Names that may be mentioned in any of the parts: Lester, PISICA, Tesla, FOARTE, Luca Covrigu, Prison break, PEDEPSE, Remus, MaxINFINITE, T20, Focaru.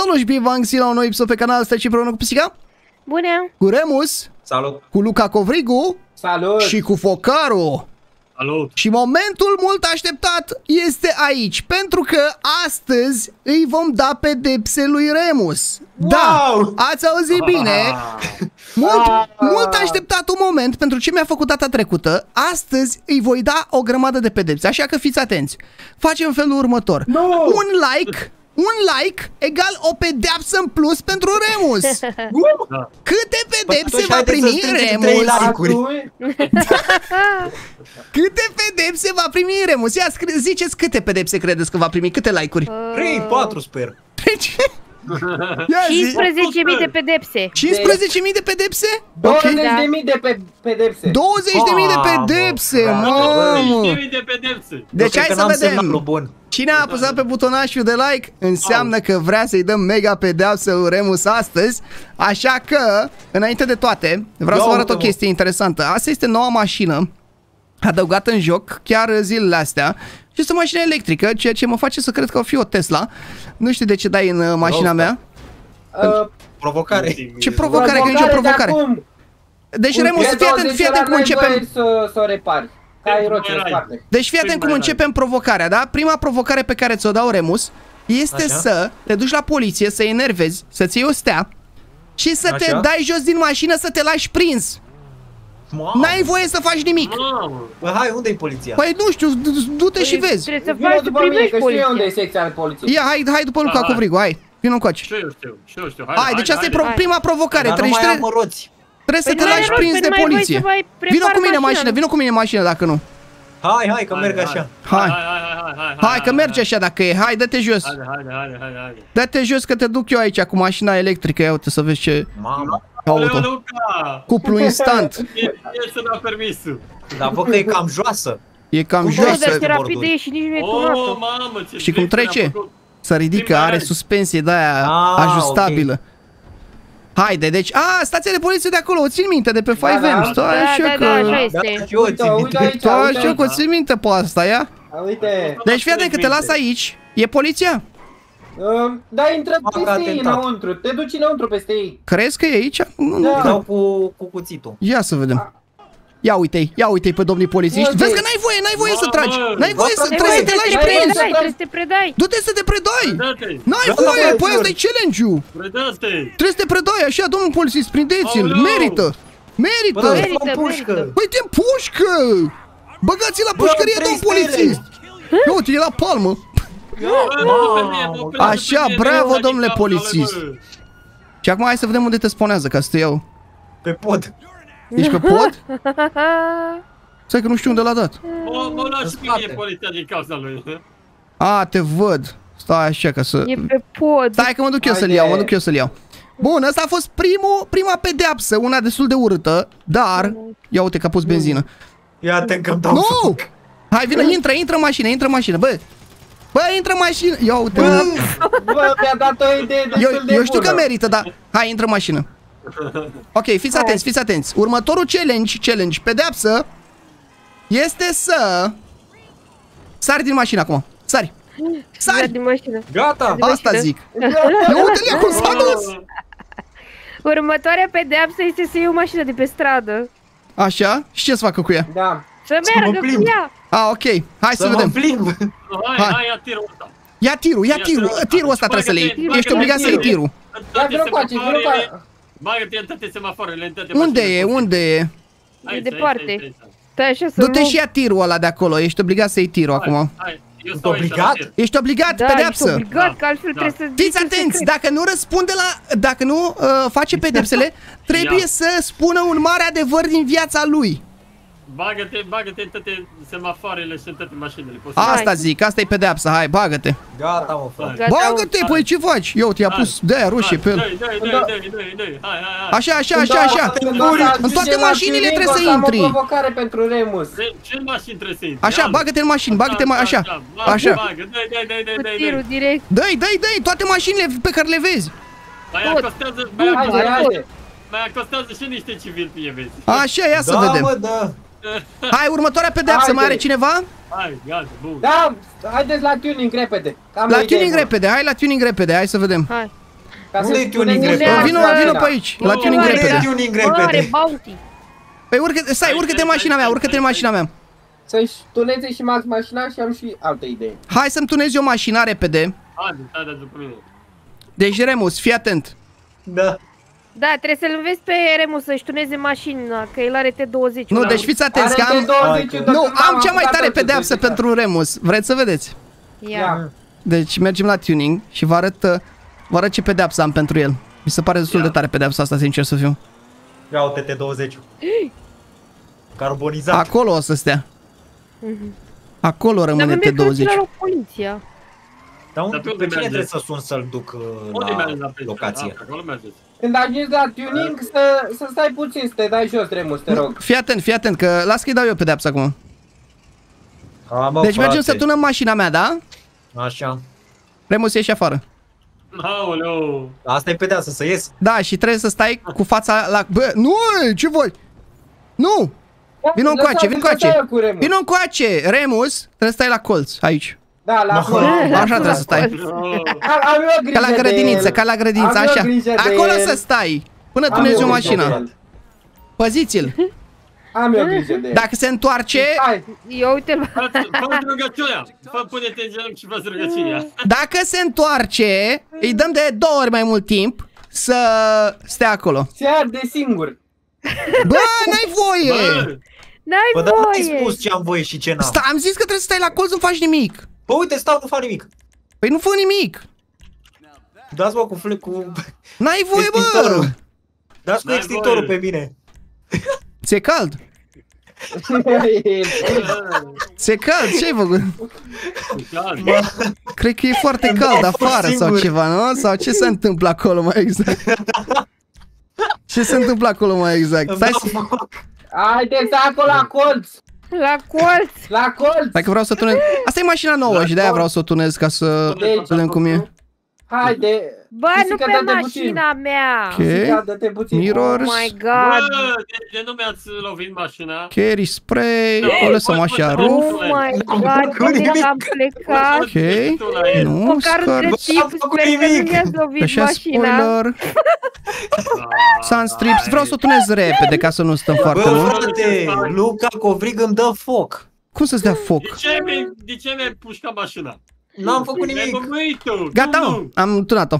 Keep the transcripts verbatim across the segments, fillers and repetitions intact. Salut și bine v-am găsit la un nou episod pe canal. Stai și împreună cu Pisica. Bună. Cu Remus. Salut. Cu Luca Covrigu. Salut. Și cu Focaru. Salut. Și momentul mult așteptat este aici, pentru că astăzi îi vom da pedepse lui Remus. Wow. Da, ați auzit bine. Wow. Mult, mult așteptat un moment, pentru ce mi-a făcut data trecută. Astăzi îi voi da o grămadă de pedepse, așa că fiți atenți. Facem felul următor. No. Un like... Un like egal o pedeapsă în plus pentru Remus. Da. Câte pedepse va primi Remus? Câte pedepse va primi Remus? Ia ziceți câte pedepse credeți că va primi, câte like-uri? trei, patru sper. cincisprezece mii de pedepse. cincisprezece mii de pedepse? douăzeci de mii de pedepse. douăzeci de mii de pedepse, mamă. douăzeci de mii de pedepse. Deci hai să vedem. Cine a apăsat pe butonașul de like înseamnă că vrea să-i dăm mega pedeapsă lui Remus astăzi. Așa că, înainte de toate, vreau să vă arăt o chestie interesantă. Asta este noua mașină adăugată în joc chiar zilele astea. Și este o mașină electrică, ceea ce mă face să cred că o fi o Tesla. Nu știu de ce dai în mașina mea. Uh, provocare. Ce provocare? Că nici o provocare. Deci Remus, fii atent, fii atent cum începem. Deci fii atent cum începem provocarea, da? Prima provocare pe care ți-o dau, Remus, este așa? Să te duci la poliție, să-i enervezi, să-ți iei o stea și să așa? Te dai jos din mașină, să te lași prins. N-ai voie să faci nimic. Păi hai, unde e poliția? Păi nu știu, du-te și vezi. Trebuie să faci, să primești poliția. Unde e secția de poliție? Ia, hai, hai după Luca Covrigu, hai. Vino încoace. Și eu știu, și eu știu. Hai, deci asta e prima provocare. Dar nu mai am roți. Trebuie să te lași prins de poliție. Vino cu mine mașină, vino cu mine mașină dacă nu. Hai, hai, că merg așa. Hai, hai, că merge așa dacă e. Hai, dă-te jos. Hai, hai, hai, hai. Dă-te jos că te duc eu aici cu mașina electrică. Ia uite să vezi ce... Mama. Auto. Cuplu instant. El să mi-a permis. Dar văd că e cam joasă. E cam cum joasă. Rapide și nici nu e oh, mamă, ce și cum trece? Să ridică, are suspensie de aia ah, ajustabilă. Okay. Haide, deci, a, stația de poliție de acolo, o țin minte de pe da, five M. Da, stai așa că... Stai așa că o țin minte pe asta, ia? Uite. Deci fii atent că te las aici, e poliția? Da, intră peste ei înăuntru, te duci înăuntru peste ei. Crezi că e aici? Nu, da. Nu cred. Cu, cu cuțitul. Ia să vedem. Ia uite-i, ia uite-i pe domnii polițiști. Vezi că n-ai voie, n-ai voie să tragi. N-ai voie să tragi, să te lași prins. Trebuie să te predai. Du-te să te predai. N-ai voie, păi asta e challenge-ul. Trebuie să te predai, așa, domnul polițist, prindeți-l, merită. Merită. Păi te împușcă. Băgați-l la pușcărie, domnul polițist. Ia uite, e la palmă. Wow. Așa, bravo domnule polițist. Și acum hai să vedem unde te spunează, ca să te iau. Pe pod. Ești pe pod? Stai că nu știu unde l-a dat. Mă lași mie poliția din cauza lui. A, te văd. Stai așa ca să... E pe pod. Stai că mă duc eu să-l iau, mă duc eu să-l iau. Bun, asta a fost primul, prima pedeapsă. Una destul de urâtă, dar... Ia uite că a pus benzină. Ia te că-mi dau. Nu! Hai, vină, intră, intră în mașină, intră în mașină, bă. Bă, intră în mașină. Ia uite. Bă, bă mi-a dat o idee destul eu, de eu știu bună. Că merită, dar... Hai, intră în mașină. Ok, fiți hai. Atenți, fiți atenți. Următorul challenge, challenge, pedeapsă, este să... Sari din mașină acum. Sari. Sari. Din mașină. Gata. Asta zic. Ia uite-le cum s-a dus. Următoarea pedeapsă este să iei o mașină de pe stradă. Așa? Și ce să facă cu ea? Da. Să meargă cu ea. A, ok. Hai să, să vedem. Hai, hai, ia tirul ăsta. Ia tirul, ia tirul. Tirul ăsta trebuie să-l iei. Ești obligat să iei tirul. Unde e? Unde e? E departe. Du-te și ia tirul ăla de acolo. Ești obligat să iei tirul acum. Ești obligat? Ești obligat, pedeapsă. Fiți atenți, dacă nu răspunde la... Dacă nu face pedepsele, trebuie să spună un mare adevăr din viața lui. Bagă-te, bagă-te în toate semafoarele și în toate mașinile. Asta zic, asta e pedeapsa, hai, bagă-te. Gata, mă, frate. Bagă-te, păi ce faci? Eu te-a pus de-aia roșie pe el. Așa, așa, așa, așa. În toate mașinile trebuie să intri. O provocare pentru Remus. Ce mașini trebuie să intri? Așa, bagă-te în mașini, bagă-te în mașini, așa. Așa. Dă-i, dă-i, dă-i, toate mașinile pe care le vezi. Mai costează și niște civili, pe vezi. Așa, ia să vedem. Hai, următoarea pedeapsă, mai are cineva? Hai, gata, bun. Da, haideți la tuning repede. La tuning repede, hai la tuning repede, hai să vedem. Hai. Unde e tuning grep? Vino, vino pe aici, la tuning grepede. Păi urcă, stai, urcă-te în mașina mea, urcă-te în mașina mea. Să-și tuneze și Max mașina și am și altă idee. Hai să-mi tunez eu mașina repede. Deci Remus, fii atent. Da. Da, trebuie să-l înveți pe Remus să-și tuneze mașina, că el are T douăzeci. Nu, deci fiți atenți că am... Nu, am cea mai tare pedeapsă pentru Remus, vreți să vedeți? Ia. Deci mergem la tuning și vă arăt... Vă arăt ce pedeapsă am pentru el. Mi se pare destul de tare pedeapsa asta, sincer să fiu. Ia uite T douăzeci. Carbonizat. Acolo o să stea. Acolo rămâne T douăzeci. Dar mi-e la poliția. Dar unde trebuie să sun să-l duc la locație? Când ajungi la tuning să stai puțin, să te dai jos, Remus, te rog. Fii atent, fii atent, că las că-i dau eu pedeapsa acum. Deci mergem să tunăm mașina mea, da? Așa. Remus, ieși afară. Aoleu. Asta e pedeapsă, să ies. Da, și trebuie să stai cu fața la... Bă, nu, ce voi? Nu! Vino încoace, vino încoace. Vino încoace, Remus, trebuie să stai la colț, aici. Da, la colț. Așa trebuie să stai. Ca la grădiniță, ca la grădiniță, așa. Acolo să stai, până tunezi o mașină. Păziți-l. Am eu grijă de el. Dacă se întoarce... Eu uite-l. Fă-mi rugăciunea. Fă-mi pune-te în genunchi și fă-ți rugăciunea. Dacă se întoarce, îi dăm de două ori mai mult timp să stea acolo. Se arde singur. Bă, n-ai voie! N-ai voie! Bă, dar nu ți-ai spus ce am voie și ce n-am. Am zis că trebuie să stai la colț, nu faci nimic. Bă, uite, stau, nu fac nimic. Păi nu fac nimic. Dați mă cu flecul... N-ai voie, bă! Dați cu extintorul pe mine. Ți-e cald? Ți-e cald? Ce-ai făcut? Cred că e foarte cald afară sau ceva, nu? Sau ce se întâmplă acolo mai exact? Ce se întâmplă acolo mai exact? Stai să... Haideți acolo la colț! La colț! La colț! Dacă vreau să tunez... Asta e mașina nouă și de-aia vreau să o tunez ca să vedem cum e. Haide! Bă, nu pe mașina mea! Ok, mirrors... Oh my god! Bă, de nu mi-ați lovit mașina? Carry spray, o lăsăm așa ruf... Oh my god, unde am plecat? Ok, nu, scarf... Pe așa spoiler... Sunstrips, vreau să o tunez repede ca să nu stăm foarte mult. Bă, frate, Luca Covrigu îmi dă foc! Cum să-ți dea foc? De ce mi-ai pușcat mașina? N-am făcut nimic. Gata, am tunat-o.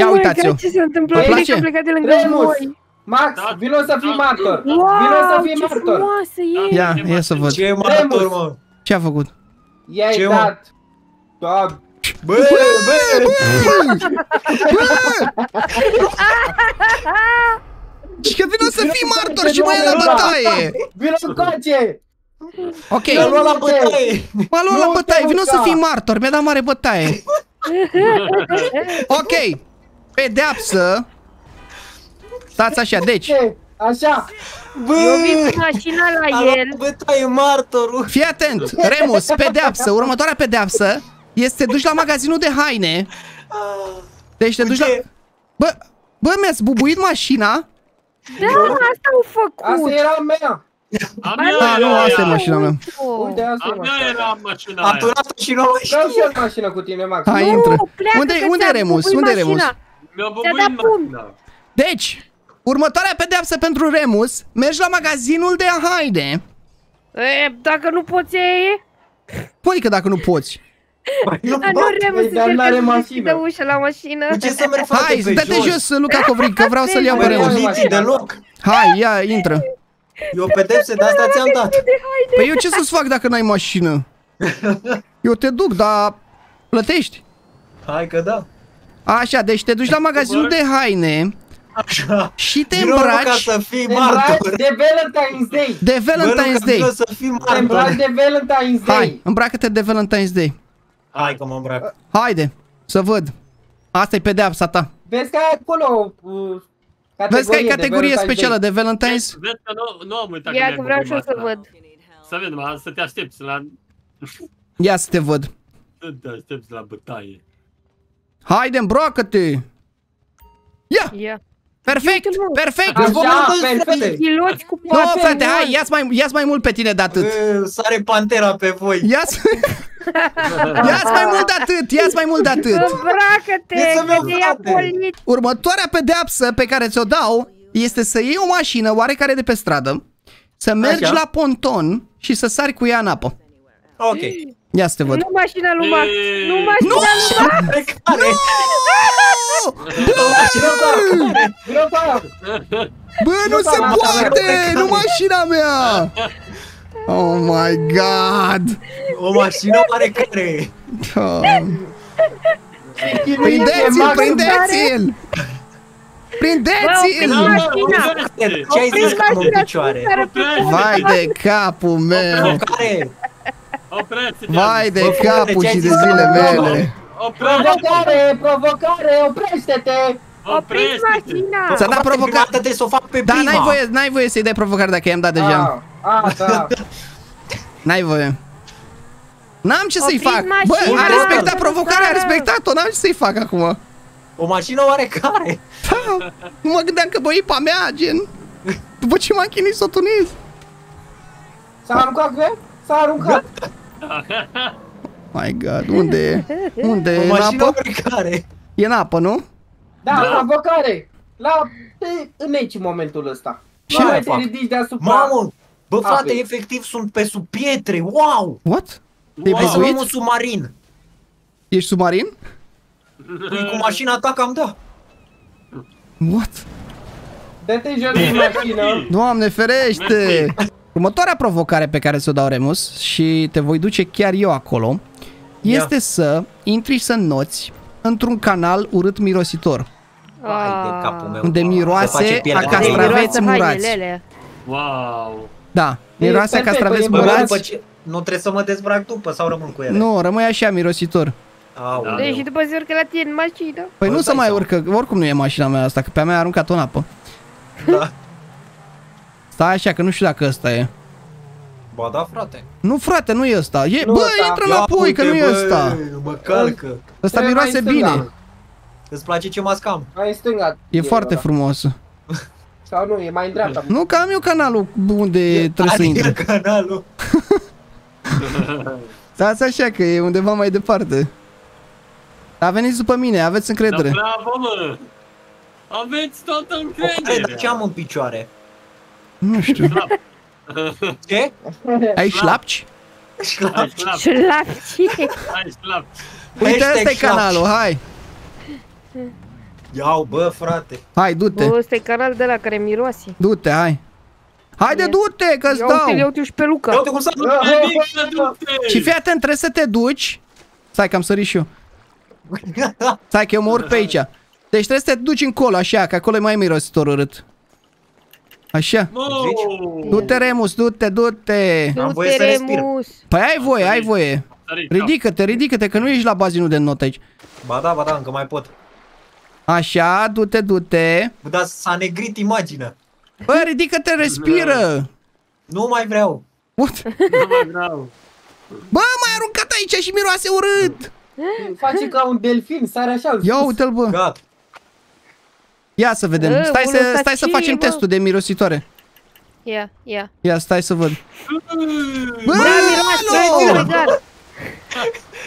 Ia uitați-o. Ce se întâmplă? Ele că a plecat de lângă noi. Max, vino să fii martor. Vino să fii martor. Ia, ia să văd. Ce martor, mă? Ce a făcut? I-ai dat. Bă, bă, bă. Și că vino să fii martor și mai e la bătaie. Vino coace. Ok, m-a luat la bătaie, la bătaie. Vino să fii martor, mi-a dat mare bătaie. Ok, pedeapsă. Stați așa, deci așa. Bă, a luat bătaie martorul. Fii atent, Remus, pedeapsă. Următoarea pedeapsă este duci la magazinul de haine. Deci te duci la... Bă, bă, mi-ați bubuit mașina. Da, asta au făcut. Asta era mea. A, nu, asta e mașina mea. Unde asta e mașina aia? Am tunat-o și nouă. Vreau și eu mașina cu tine, Max. Hai, intră. Unde e Remus? Unde e Remus? Mi-a bubuit mașina. Deci, următoarea pedeapsă pentru Remus. Mergi la magazinul de haine. Dacă nu poți să iei? Păi că dacă nu poți. Dar nu, Remus, încercă să-și dă ușa la mașină. Hai, dă-te jos, Luca Covrigu, că vreau să-l iau pe Remus. Hai, ia, intră. Eu pedepse, de asta ți-am dat. Păi eu ce să-ți fac dacă n-ai mașină? Eu te duc, dar plătești. Hai că da. Așa, deci te duci la magazinul de haine. Așa. Și te îmbraci să fii martor. De Valentine's Day. De Valentine's Day. Te îmbraci de Valentine's Day. Hai, îmbracă-te de Valentine's Day. Hai că mă îmbrac. Haide, să văd. Asta e pedeapsa ta. Vezi că ai acolo... Vezi că e categorie specială de Valentine's? Vezi că nu am uitat. Ia că vreau și eu să văd. Să vezi, mă, să te aștepți la... Ia să te văd. Să te aștepți la bătaie. Haide, îmbracă-te! Ia! Perfect! Perfect! Nu, frate, hai, ia-ți mai mult pe tine de atât. Sare pantera pe voi. Ia-ți... Ia-ți mai mult de atât, ia-ți mai mult de atât. Îmbracă-te, că te ia poliția. Următoarea pedeapsă pe care ți-o dau este să iei o mașină oarecare de pe stradă, să mergi așa la ponton și să sari cu ea în apă. Ok. Ia să te văd. Nu mașina lui Max. Nu mașina lui Max. Nu! Bă, nu se poate! Nu mașina mea! Oh my god! O mașină oarecare! Prindeți-l, prindeți-l! Prindeți-l! Ce ai zis că în picioare? Vai de capul meu! Vai de capul și de zile mele! Provocare, provocare, oprește-te! Opriți mașina! Ți-a dat provocare! Dar n-ai voie, n-ai voie să-i dai provocare dacă i-am dat deja. A, da. N-ai voie. N-am ce să-i fac! Bă, a respectat provocarea, a respectat-o, n-am ce să-i fac acum. O mașină oarecare! Da! Mă gândeam că băipa mea, gen... După ce m-am chinuit, s-o tunez. S-a aruncat, gre? S-a aruncat! My god, unde e? Unde e? O mașină oarecare! E în apă, nu? Da, la provocare! La... în aici momentul ăsta. Ce mai te ridici deasupra... Mamă! Bă, frate, efectiv sunt pe sub pietre, wow! What? Te-ai bezuit? Sunt un submarin! Ești submarin? Păi cu mașina ta cam da. What? Dă-te jos din mașină. Doamne ferește! Următoarea provocare pe care ți-o dau, Remus, și te voi duce chiar eu acolo, este yeah. să intri și să înnoți într-un canal urât mirositor. Hai de capul meu, unde miroase a castraveți murați. Wow! Da, miroase a castraveți murați. Nu trebuie să mă dezbrac după sau rămân cu ele? Nu, rămâi așa mirositor. Da, și după se urcă la tine în mașină. Păi nu se mai urcă, oricum nu e mașina mea asta, că pe a mea a aruncat-o în apă. Da. Stai așa, că nu știu dacă ăsta e. Ba da, frate. Nu, frate, nu e ăsta. E, nu, bă, da. Intră înapoi, că nu e ăsta. Mă calcă. Ăsta miroase bine. Îți place ce mascam? Ai stângat. E, e foarte ăla. frumos. Sau nu, e mai în dreapta. Nu, că am eu canalul unde e, trebuie să intru. canalul. Stați așa, că e undeva mai departe. A venit după mine, aveți încredere. Da, bravo, mă. Aveți toată încredere. Ce am în picioare? Nu știu. Ce? Ai șlapci? Șlapci. Șlapci. Uite, ăsta e canalul, hai. Iau, bă, frate. Hai, du-te. Ăsta e canalul de la care miroase. Du-te, hai. Haide, du-te, că-ți dau. Ia uite-l și pe Luca. Ia uite cum s-a dus. Și fii atent, trebuie să te duci. Stai că am sărit și eu. Stai că eu mă urc pe aici. Deci trebuie să te duci încolo, așa, că acolo e mai mirositor urât. Așa. Du-te, Remus, du-te, du-te. Am voie să respir. Păi ai voie, ai voie. Ridică-te, ridică-te, că nu ești la bazinul de not aici. Ba da, ba da, încă mai pot. Așa, du-te, du-te. Dar s-a negrit imaginea. Bă, ridică-te, respiră. Nu mai vreau. What? Nu mai vreau. Bă, m-ai aruncat aici și miroase urât. Face ca un delfin, sare așa. Ia uite-l, bă. Gat. Ia să vedem, uh, stai, să, stai să facem bă. testul de mirositoare. Ia, ia. Ia, stai să văd. Bă, miroase,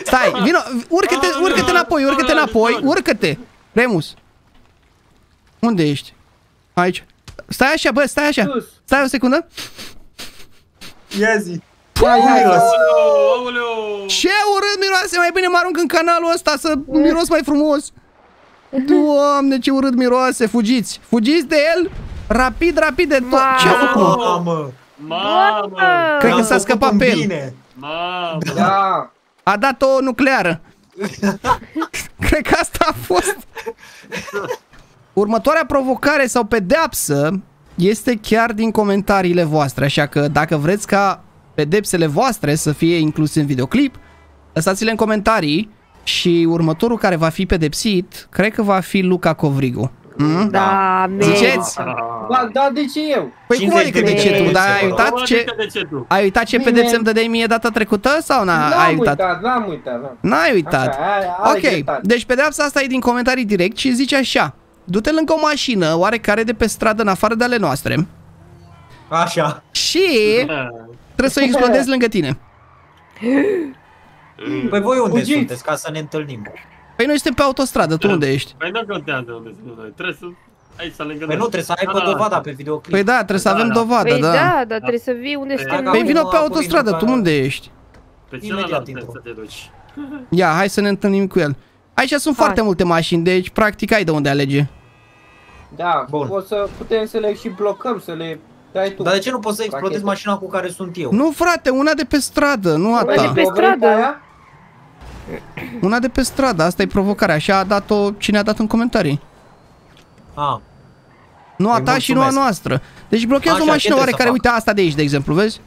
stai, vino, urcă-te, urcă-te înapoi, urcă-te înapoi, urcă-te. Remus. Unde ești? Aici. Stai așa, bă, stai așa. Stai o secundă. Ia zi. Ce urât miroase, mai bine mă arunc în canalul ăsta să miros mai frumos. Doamne, ce urât miroase, fugiți! Fugiți de el! Rapid, rapid de tot! Ce-a făcut? Mamă! Mamă! Cred că s-a scăpat pe el! Mamă! Da! A dat o nucleară! Cred că asta a fost! Următoarea provocare sau pedeapsă este chiar din comentariile voastre, așa că dacă vreți ca pedepsele voastre să fie incluse în videoclip, lăsați-le în comentarii. Și următorul care va fi pedepsit, cred că va fi Luca Covrigu. Mm? Da, ziceți? Da, da, de ce eu? Păi cum adică de ce tu? Dar ai uitat ce, ai uitat ce pedepse îmi dădeai mie data trecută sau n-ai uitat? N-am uitat, n-ai uitat. Ok, deci pedeapsa asta e din comentarii direct și zice așa: du-te lângă o mașină oarecare de pe stradă în afară de ale noastre. Așa. Și trebuie să o explodezi lângă tine. Păi voi unde Ugiți. sunteți ca să ne întâlnim? Păi noi suntem pe autostradă, tu unde ești? Păi nu contează unde suntem noi, trebuie să... Aici, să păi nu, trebuie să ai pe dovada pe videoclip. Păi da, trebuie să avem da, dovada, păi da. Păi da, dar trebuie să vii unde suntem noi. Păi vină pe autostradă, tu unde ești? Pe celălalt trebuie să te duci. Ia, hai să ne întâlnim cu el. Aici sunt hai. foarte multe mașini, deci practic ai de unde alege. Da, bun. O să putem să le și blocăm, să le dai tu. Dar de ce nu poți să explodezi mașina cu care sunt eu? Nu frate, una de pe stradă, nu a ta. Una de pe stradă? Una de pe stradă, asta e provocarea, așa a dat-o cine a dat în comentarii. A. Nu a ta și nu a noastră. Deci blochează o mașină oarecare, uite asta de aici de exemplu, vezi?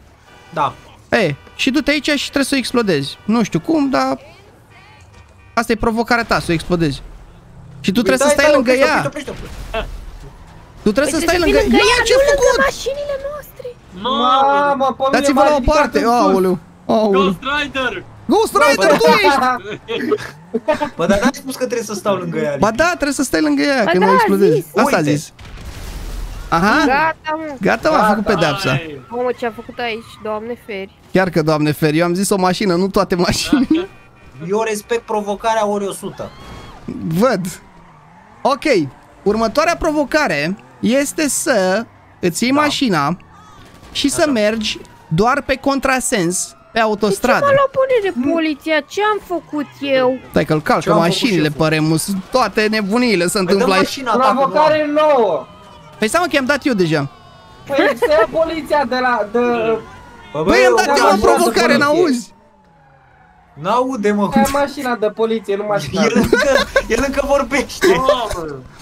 Da. E, și du-te aici și trebuie să o explodezi. Nu știu cum, dar... Asta e provocarea ta, să o explodezi. Și tu trebuie să stai lângă ea. Tu trebuie să stai lângă ea. Ia ce-ai făcut? Mașinile noastre. Mamă, pe mine m-a ridicat. Dați-vă la o parte. Aoleu. Ghost Rider. Ghost Rider, tu ești. Bă, dar n-ai spus că trebuie să stau lângă ea. Ba da, trebuie să stai lângă ea, că nu explodezi. Asta a zis. Aha. Gata, mă. Gata, m-a făcut pedepsa. Mamă, ce-a făcut aici, doamne feri. Chiar că doamne feri, eu am zis o mașină, nu toate mașinile. Eu respect provocarea ori o sută. Văd. Ok, următoarea provocare este să îți iei da. mașina și da. să mergi doar pe contrasens pe autostradă. De ce m-a luat pune de poliția? Ce am făcut eu? Stai că-l calcă mașinile pe Remus, toate nebuniile se întâmplă aici. Provocare nouă. Păi seama că i-am dat eu deja. Păi să ia poliția de la... De... Păi, păi i-am dat eu o provocare, n-auzi? N-aude, mă! Aia mașina de poliție, nu mașina. El încă, el încă vorbește!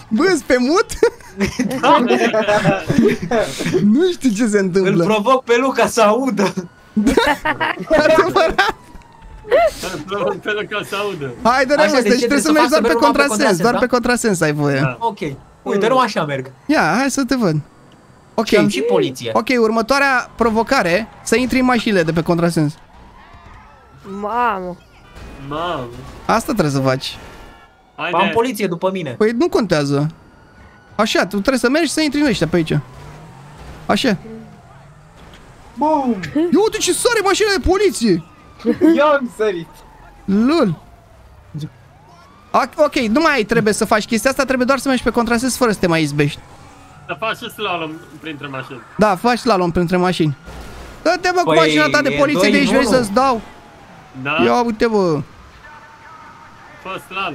Bă, pe mut? Da, nu știu ce se întâmplă. Îl provoc pe Luca să audă. Adevărat! Îl provoc pe Luca să audă. Hai, de Remus, deci trebuie, trebuie să mergi doar pe contrasens, doar pe contrasens ai voie. Da. Ok, uite, nu așa merg. Ia, hai să te văd. Ok. Și am și poliție. Ok, următoarea provocare, să intri în mașinile de pe contrasens. Mamă. Mamă. Asta trebuie să faci. Haide. Am poliție după mine. Păi nu contează. Așa, tu trebuie să mergi și să intri în ăștia pe aici. Așa. Bum. Ia uite ce sare mașina de poliție. Eu am sărit. Lul. Ok, nu mai trebuie să faci chestia asta, trebuie doar să mergi pe contrasens fără să te mai izbești. Dar faci și slalom printre mașini. Da, faci slalom printre mașini. Dă-te mă păi, cu mașina ta de poliție de aici, vrei să-ți dau. Da. Ia uite bă. Fă slalom.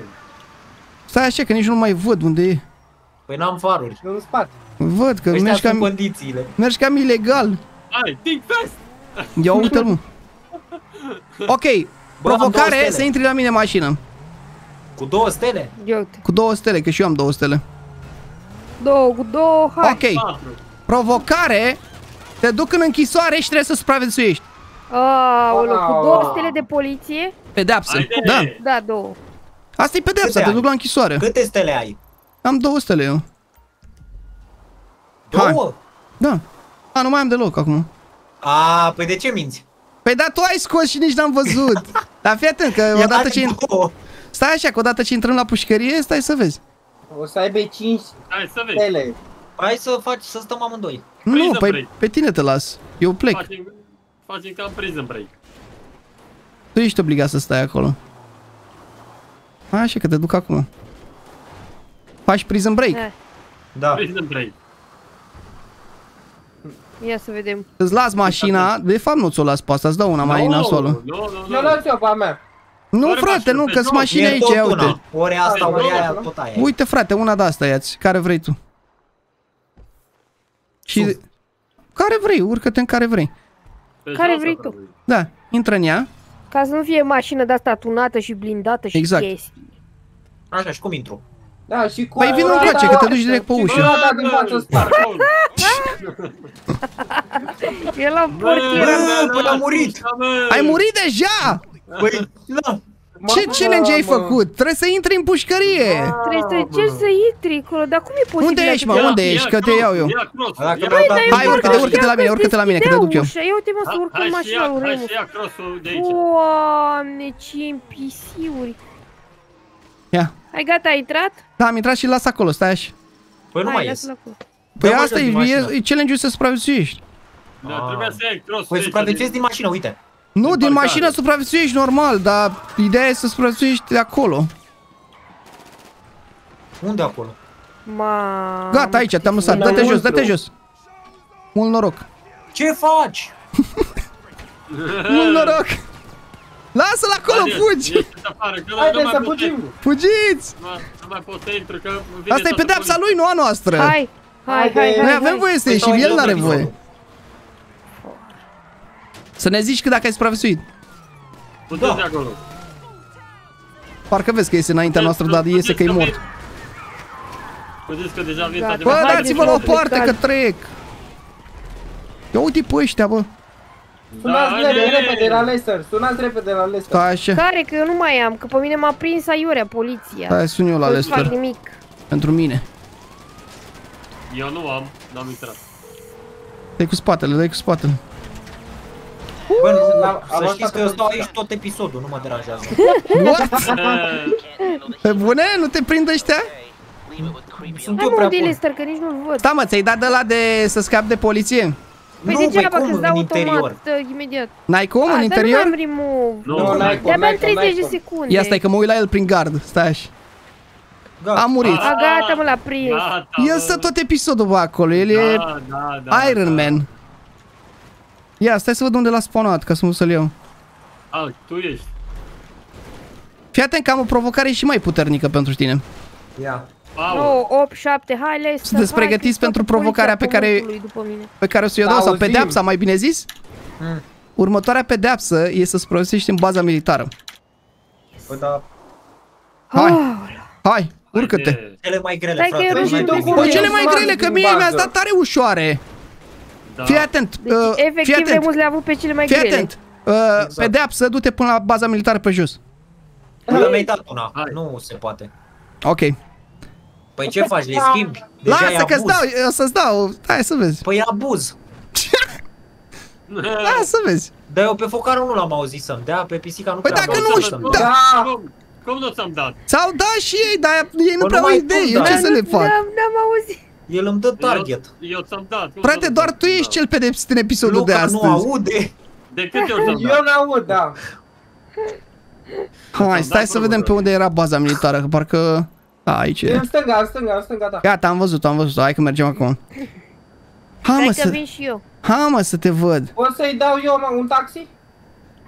Stai așa că nici nu mai văd unde e. Păi n-am faruri. În spate. Văd că mergi cam, condițiile. mergi cam ilegal. Hai, think fast. Ia uite-l mă. Ok, bă, provocare să intri la mine în mașină. Cu două stele? Cu două stele, că și eu am două stele. Două, cu două, hai. Ok, patru. Provocare, te duc în închisoare și trebuie să supraviețuiești. Aoleu, cu două stele de poliție? Pedepse, da. Da, două. Asta e pedepsa, te duc la închisoare. Câte stele ai? Am două stele eu. Două? Da. A, nu mai am deloc acum. A, păi de ce minți? Păi da, tu ai scos și nici n-am văzut. Dar fii atent, că odată ce... Stai așa, că odată ce intrăm la pușcărie, stai să vezi. O să aibă cinci stele. Hai să faci, să stăm amândoi. Nu, păi pe tine te las. Eu plec. Facem ca în prison break. Tu ești obligat să stai acolo. Așa că te duc acum. Faci prison break? Da. Prison break. Ia să vedem. Îți las mașina, de fapt nu ți-o las pe asta, îți dau una no, mai nasolă. No, no, no, no. Eu las eu pe a mea. Nu Oare frate, nu, că-s mașina aici, ia uite. Ori asta, ori aia, tot aia. Uite frate, una de asta ia-ți, care vrei tu. Și... Uf. Care vrei, urcă-te în care vrei. Care vrei tu? Da, intră în ea. Ca să nu fie mașină de-asta tunată și blindată și exact. chestii. Așa, și cum intru? Da, și cu... Păi vin un coace, că te duci direct pe ușă. El a portier. Păi a murit. Ai murit deja? Păi, da. Ce challenge ai făcut? Trebuie să intri în pușcărie. Trebuie să încerci să intri acolo, dar cum e posibil? Unde ești, mă? Unde ești? Că te iau eu. Hai, urcă-te, urcă-te la mine, urcă-te la mine, că te duc eu. Ia uite, mă, să urc în mașina lui Remus. Doamne, ce impisiuri. Ia. Hai, gata, ai intrat? Da, am intrat și las acolo, stai așa. Păi nu mai ies. Păi asta e challenge-ul să supraviețuiești. Păi supraviețuiești din mașină, uite. Nu, din, din mașină supraviețuiești normal, dar ideea e să supraviețuiești de acolo. Unde acolo? Ma... Gata, aici te-am lăsat, dă-te jos, dă-te jos. Mult noroc. Ce faci? Mult noroc. Lasă-l acolo, Adios, fugi! Haideți să fugim! Fugiți! Nu mai pot să intru, că vine. Asta e pedeapsa lui, nu a noastră! Hai! Hai, hai, hai! Noi avem voie să ieșim, el n-are voie! Să ne zici că dacă ai supraviețuit! Puteți de acolo! Parcă vezi că iese înaintea noastră, dar iese că e mort! Puteți că deja vin... Bă, dați-vă la o parte că trec! Ia uite pe ăștia, bă! Sunați repede la Lester, sunați repede la Lester. Care? Că eu nu mai am, că pe mine m-a prins aiurea, poliția. Hai, sun eu la Lester. Nu fac nimic. Pentru mine. Eu nu am, n-am intrat. Dai cu spatele, dai cu spatele. Bă, să știți că eu stau aici tot episodul, nu mă deranjează. What? Pe bune? Nu te prind ăștia? Sunt eu prea bun. Lester, că nici nu-l văd. Stai mă, ți-ai dat ăla de să scapi de poliție? Păi degeaba că-ți dau automat, imediat. N-ai cum în interior? Dar nu am remove. De-abia în treizeci de secunde. Ia stai că mă uit la el prin gard, stai așa. A murit. A, gata mă, l-a prins. El stă tot episodul bă acolo, el e Iron Man. Ia, stai să văd unde l-a spawnat, ca să mă să-l iau. A, tu ești. Fii atent că am o provocare și mai puternică pentru tine. Ia. nouă, opt, șapte, hai le să Sunteți pregătiți pentru provocarea pe care, pe care o să o dau, sau pedeapsa, mai bine zis? Mm. Următoarea pedeapsă e să supraviețuiești în baza militară. Yes. Da. Hai, hai, urcă-te! Cele mai grele, frate. Bă, cele mai grele, că mie mi-ați dat tare ușoare! Da. Fii atent! Deci, uh, efectiv, le mulți le-a avut pe cele mai grele. Fii atent! Uh, exact. Pedeapsă, du-te până la baza militară pe jos. Mi-ai dat una, nu se poate. Ok. Păi ce faci, le schimbi? Lasă că-ți dau, o să-ți dau, hai să vezi. Păi abuz. Hai să vezi. Dar eu pe Focaru nu l-am auzit să-mi dea, pe Pisica nu prea am auzit să-mi dea. Cum nu ți-am dat? Ți-au dat și ei, dar ei nu prea au idei, eu ce să le fac? N-am auzit. El îmi dă target. Eu ți-am dat. Frate, doar tu ești cel pedepsit în episodul de astăzi. Luca nu aude. De câte ori ți-am dat? Eu n-aud, da. Hai, stai să vedem pe unde era baza militară, că parcă... Aici e. În stânga, în stânga, în stânga, da. Gata, am văzut, am văzut. Hai că mergem acum. Ha, mă, să... vin și eu. Ha, mă, să te văd. O să-i dau eu, mă, un taxi?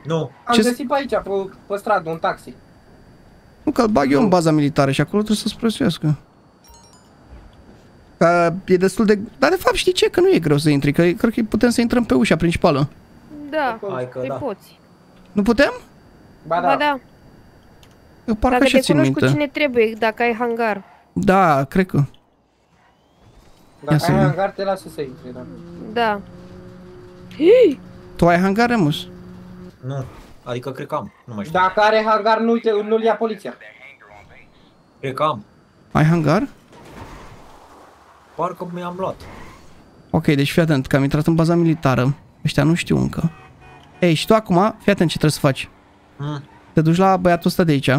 Nu. Am ce găsit pe aici, pe, pe stradă, un taxi. Nu, că-l bag eu în baza militară și acolo trebuie să supraviețuiască. Că e destul de... Dar, de fapt, știi ce? Că nu e greu să intri, că cred că putem să intrăm pe ușa principală. Da, hai că te da. Poți. Nu putem? Ba da. Ba da. Eu parcă și țin minte. Dacă te cunoști cu cine trebuie, dacă ai hangar. Da, cred că. Dacă ai hangar, te lasă să intri, da. Da. Tu ai hangar, Remus? Nu, adică cred că am, nu mai știu. Dacă are hangar, nu-l ia poliția. Cred că am. Ai hangar? Parcă mi-am luat. Ok, deci fii atent, că am intrat în baza militară. Ăștia nu știu încă. Ei, și tu acum, fii atent ce trebuie să faci. Te duci la băiatul ăsta de aici.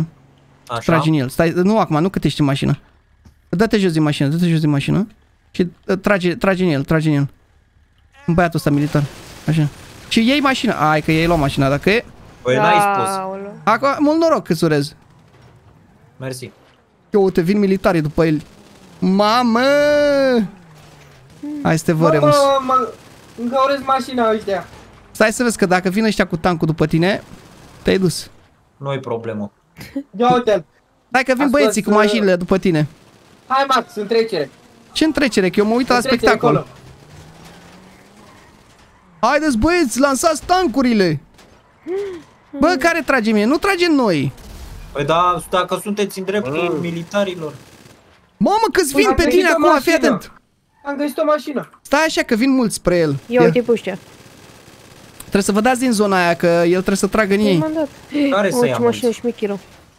Așa. Tragi în el. Stai, nu acum, nu cât ești în mașină. Dă-te jos din mașină, dă-te jos din mașină. Și trage, trage în el, trage în el. În băiatul ăsta militar. Așa. Și iei mașina. Ai că ei luat mașina, dacă e. Păi n-ai spus. Acum, mult noroc că-ți urez. Mersi. Eu te vin militarii după el. Mamă! Hai să te vă Remus. Încă urez mașina ăștia. Stai să vezi că dacă vin ăștia cu tancul după tine, te-ai dus. Nu-i problemă. Ia uite-l. Hai că vin băieții cu mașinile după tine. Hai Max, în trecere. Ce în trecere? Că eu mă uit la spectacol. Haideți băieți, lansați tancurile. Bă, care trage mie? Nu trage noi. Păi da, dacă sunteți în dreptul militarilor. Mamă, că-ți vin pe tine acum, fii atent. Am găsit o mașină. Stai așa că vin mulți spre el. Ia uite pe ăștia. Trebuie să vă dați din zona aia, că el trebuie să tragă în ei. Care să ia mașină?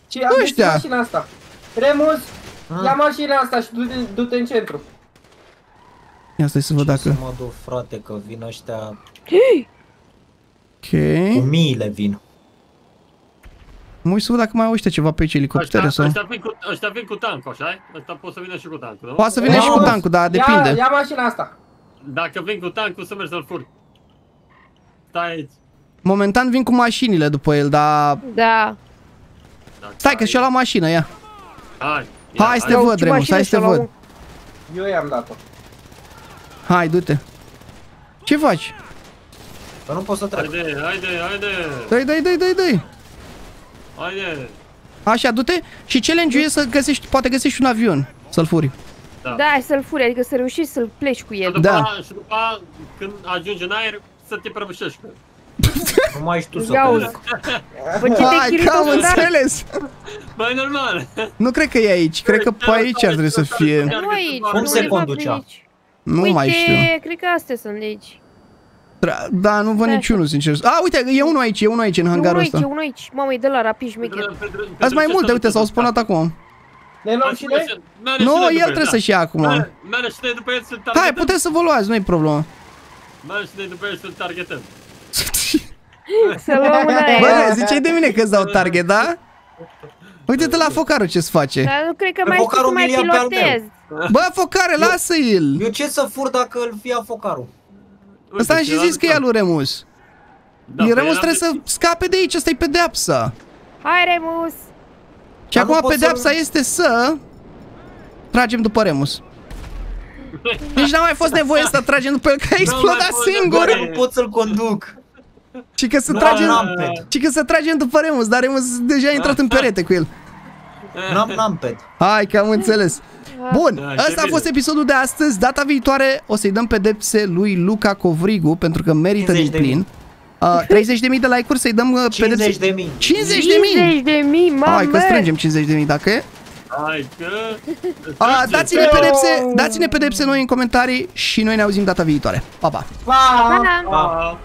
Ce, am găsit mașina asta. Remus, ia mașina asta și du-te în centru. Ia stai să văd dacă... Ce să mă duc, frate, că vin ăștia... Ok. Cu miile vin. Mă uit să văd dacă mai au ăștia ceva pe aici, elicoptere sau... Ăștia vin cu tancul, așa-i? Ăștia pot să vină și cu tancul, nu? Poate să vină și cu tancul, dar depinde. Ia mașina asta. Dacă vin cu tancul, să mergi să-l furi. Stai aici. Momentan vin cu mașinile după el, dar... Da. Stai că și-a luat mașină, ia. Hai, ia, hai să te văd, Remus, hai să te văd. Eu i-am dat-o. Hai, du-te. Ce faci? Bă, nu pot să trec. Haide, haide, haide. Dă-i, dă-i, dă-i, dă-i, dă-i. Haide. Așa, du-te și challenge-ul e să găsești, poate găsești un avion, să-l furi. Da, da să-l furi, adică să reușești să-l pleci cu el. Da. A, și după a, când ajungi în aer, să te prăbușești. Nu mai ești tu să pleci. Bă, ce te-ai chirit o sudară? Băi, normal. Nu cred că e aici, cred că pe aici ar trebui să fie. Nu aici, cum se conducea? Nu mai știu. Uite, cred că astea sunt de aici. Da, nu văd niciunul, sincer. A, uite, e unul aici, e unul aici, în hangarul ăsta. E unul aici, mamă, e de la rapid șmecher. Azi mai multe, uite, s-au spunat acum. Ne luăm și noi? Nu, el trebuie să-și ia acum. Hai, puteți să vă luați, nu-i problemă. Mergem și noi după ei să-l targetăm. Să luăm în aia. Bă, ziceai de mine că-ți dau target, da? Uite-te la Focaru ce-ți face. Dar nu cred că mai știu cum mai pilotez. Bă, Focare, lasă-l. Eu ce să fur dacă îl fia Focaru? Ăsta am și zis că e al lui Remus. Remus trebuie să scape de aici, asta e pedeapsa. Hai, Remus. Și acum pedeapsa este să tragem după Remus. Nici n-a mai fost nevoie să tragem după el, că a explodat singur. Nu pot să-l conduc. Și că să tragem după Remus, dar Remus deja a intrat în perete cu el. N-am lampet. Hai că am înțeles. Bun, ăsta a fost episodul de astăzi. Data viitoare o să-i dăm pedepse lui Luca Covrigu, pentru că merită din plin. treizeci de mii de like-uri să-i dăm pedepse. cincizeci de mii. cincizeci de mii, mamă. Hai că strângem cincizeci de mii dacă e. Hai că... Dați-ne pedepse, dați-ne pedepse noi în comentarii și noi ne auzim data viitoare. Pa, pa! Pa, pa!